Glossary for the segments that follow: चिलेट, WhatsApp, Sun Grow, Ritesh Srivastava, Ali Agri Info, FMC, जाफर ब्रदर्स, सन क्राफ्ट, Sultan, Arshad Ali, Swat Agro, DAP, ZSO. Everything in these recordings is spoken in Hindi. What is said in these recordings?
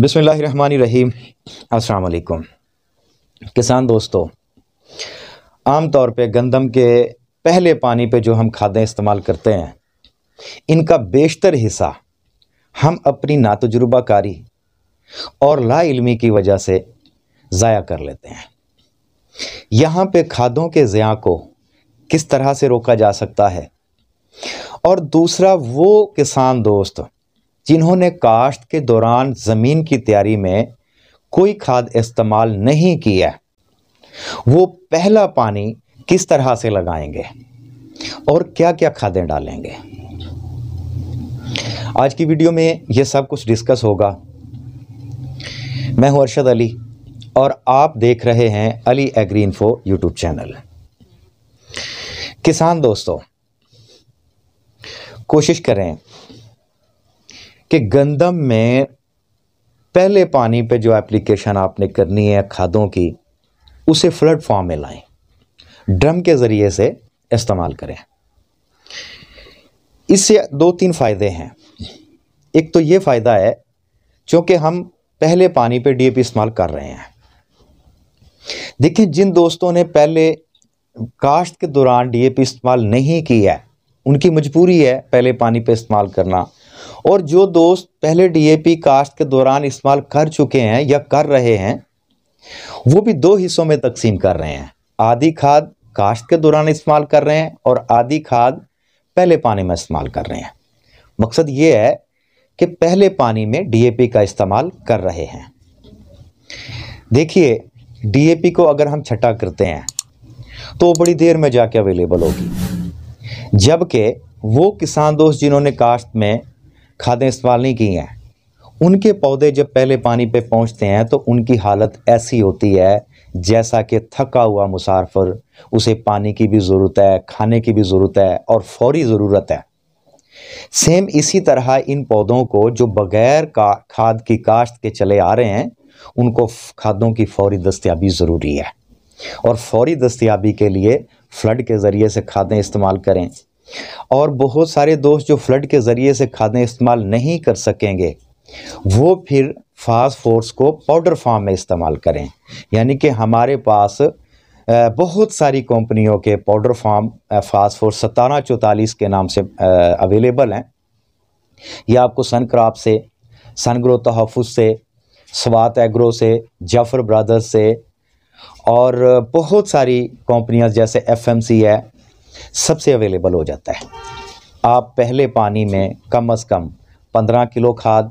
बिस्मिल्लाहिर्रहमानिर्रहीम। अस्सलाम वालेकुम किसान दोस्तों, आम तौर पे गंदम के पहले पानी पे जो हम खादें इस्तेमाल करते हैं, इनका बेशतर हिस्सा हम अपनी नातजुर्बाकारी और लाइल्मी की वजह से ज़ाया कर लेते हैं। यहाँ पे खादों के ज़िया को किस तरह से रोका जा सकता है, और दूसरा वो किसान दोस्त जिन्होंने काश्त के दौरान ज़मीन की तैयारी में कोई खाद इस्तेमाल नहीं किया, वो पहला पानी किस तरह से लगाएंगे और क्या क्या खादें डालेंगे। आज की वीडियो में ये सब कुछ डिस्कस होगा। मैं हूं अरशद अली और आप देख रहे हैं Ali agri info YouTube channel. किसान दोस्तों, कोशिश करें कि गंदम में पहले पानी पे जो एप्लीकेशन आपने करनी है खादों की, उसे फ्लड फॉर्म में लाएं, ड्रम के ज़रिए से इस्तेमाल करें। इससे दो तीन फ़ायदे हैं। एक तो ये फ़ायदा है, चूँकि हम पहले पानी पे डीएपी इस्तेमाल कर रहे हैं। देखिए, जिन दोस्तों ने पहले काश्त के दौरान डीएपी इस्तेमाल नहीं किया, उनकी मजबूरी है पहले पानी पे इस्तेमाल करना, और जो दोस्त पहले डीएपी काश्त के दौरान इस्तेमाल कर चुके हैं या कर रहे हैं, वो भी दो हिस्सों में तकसीम कर रहे हैं। आधी खाद काश्त के दौरान इस्तेमाल कर रहे हैं और आधी खाद पहले पानी में इस्तेमाल कर रहे हैं। मकसद ये है कि पहले पानी में डीएपी का इस्तेमाल कर रहे हैं। देखिए, डीएपी को अगर हम छटा करते हैं तो वो बड़ी देर में जाके अवेलेबल होगी, जबकि वो किसान दोस्त जिन्होंने काश्त में खादें इस्तेमाल नहीं की हैं, उनके पौधे जब पहले पानी पे पहुंचते हैं तो उनकी हालत ऐसी होती है जैसा कि थका हुआ मुसाफिर, उसे पानी की भी ज़रूरत है, खाने की भी ज़रूरत है और फौरी ज़रूरत है। सेम इसी तरह इन पौधों को जो बग़ैर खाद की काश्त के चले आ रहे हैं, उनको खादों की फौरी दस्तियाबी ज़रूरी है, और फौरी दस्तियाबी के लिए फ्लड के ज़रिए से खादें इस्तेमाल करें। और बहुत सारे दोस्त जो फ्लड के ज़रिए से खादें इस्तेमाल नहीं कर सकेंगे, वो फिर फास्फोरस को पाउडर फॉर्म में इस्तेमाल करें। यानी कि हमारे पास बहुत सारी कंपनियों के पाउडर फॉर्म फास्फोरस 1744 के नाम से अवेलेबल हैं। यह आपको सन क्राफ्ट से, सन ग्रो तहफुज से, स्वात एग्रो से, जाफर ब्रदर्स से, और बहुत सारी कंपनियां जैसे FMC है, सबसे अवेलेबल हो जाता है। आप पहले पानी में कम से कम 15 किलो खाद,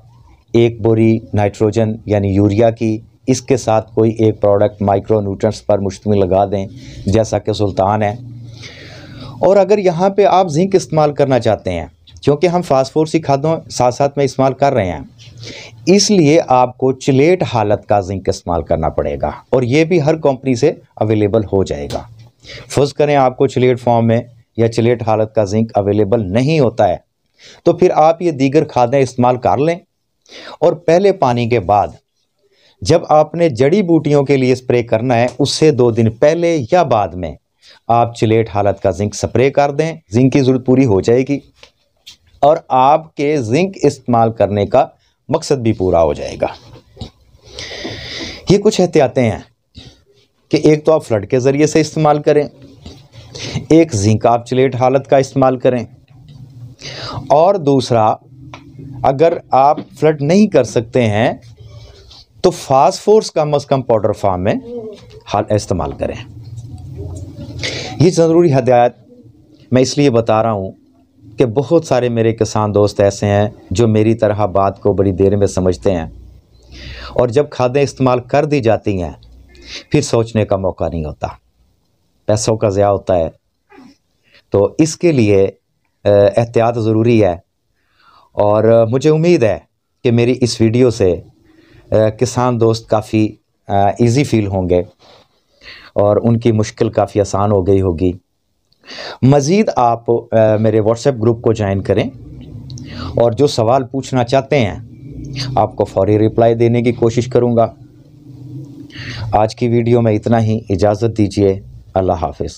1 बोरी नाइट्रोजन यानी यूरिया की, इसके साथ कोई एक प्रोडक्ट माइक्रो न्यूट्रिएंट्स पर मुश्तमिल लगा दें, जैसा कि सुल्तान है। और अगर यहाँ पे आप जिंक इस्तेमाल करना चाहते हैं, क्योंकि हम फास्फोरसी खादों साथ साथ में इस्तेमाल कर रहे हैं, इसलिए आपको चिलेट हालत का जिंक इस्तेमाल करना पड़ेगा, और ये भी हर कंपनी से अवेलेबल हो जाएगा। फर्ज करें आपको चिलेट फॉर्म में या चिलेट हालत का जिंक अवेलेबल नहीं होता है, तो फिर आप ये दीगर खादें इस्तेमाल कर लें, और पहले पानी के बाद जब आपने जड़ी बूटियों के लिए स्प्रे करना है, उससे 2 दिन पहले या बाद में आप चिलेट हालत का जिंक स्प्रे कर दें। जिंक की ज़रूरत पूरी हो जाएगी और आपके जिंक इस्तेमाल करने का मकसद भी पूरा हो जाएगा। ये कुछ एहतियातें हैं कि एक तो आप फ्लड के ज़रिए से इस्तेमाल करें, एक जिंक आप चिलेट हालत का इस्तेमाल करें, और दूसरा अगर आप फ्लड नहीं कर सकते हैं तो फास्फोरस कम से कम पाउडर फॉर्म में इस्तेमाल करें। ये ज़रूरी हदायत मैं इसलिए बता रहा हूँ कि बहुत सारे मेरे किसान दोस्त ऐसे हैं जो मेरी तरह बात को बड़ी देर में समझते हैं, और जब खादें इस्तेमाल कर दी जाती हैं फिर सोचने का मौका नहीं होता, पैसों का ज़ाया होता है। तो इसके लिए एहतियात ज़रूरी है, और मुझे उम्मीद है कि मेरी इस वीडियो से किसान दोस्त काफ़ी इजी फील होंगे और उनकी मुश्किल काफ़ी आसान हो गई होगी। मज़ीद आप मेरे व्हाट्सएप ग्रुप को ज्वाइन करें, और जो सवाल पूछना चाहते हैं आपको फौरी रिप्लाई देने की कोशिश करूँगा। आज की वीडियो में इतना ही। इजाज़त दीजिए। अल्लाह हाफ़िज़।